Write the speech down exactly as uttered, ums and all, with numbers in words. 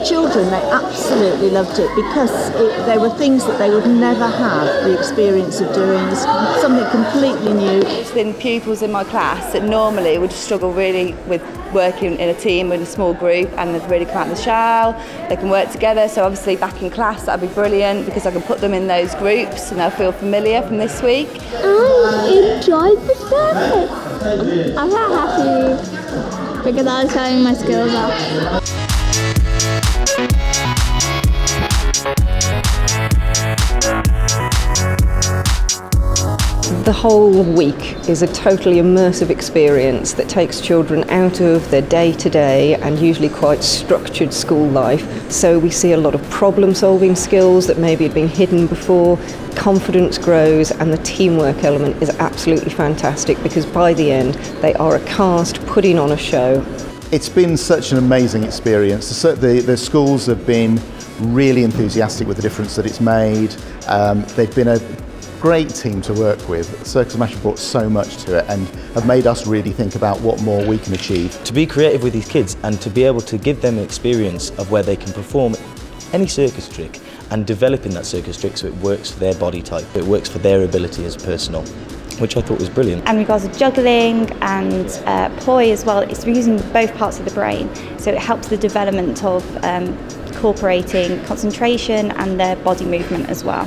the children, they absolutely loved it, because it, there were things that they would never have the experience of doing. It's something completely new. It's been pupils in my class that normally would struggle really with working in a team, in a small group, and they've really come out of the shell. They can work together, so obviously back in class that'd be brilliant, because I can put them in those groups and they'll feel familiar from this week. I enjoyed the circus. I'm not happy because I was showing my skills up. The whole week is a totally immersive experience that takes children out of their day-to-day and usually quite structured school life. So we see a lot of problem-solving skills that maybe had been hidden before. Confidence grows, and the teamwork element is absolutely fantastic, because by the end they are a cast putting on a show. It's been such an amazing experience. The, the, the schools have been really enthusiastic with the difference that it's made. Um, they've been a great team to work with. CircusMASH have brought so much to it and have made us really think about what more we can achieve. To be creative with these kids and to be able to give them an experience of where they can perform any circus trick and developing that circus trick so it works for their body type, it works for their ability as personal, which I thought was brilliant. And regards to juggling and uh, poi as well, it's using both parts of the brain, so it helps the development of um, incorporating concentration and their body movement as well.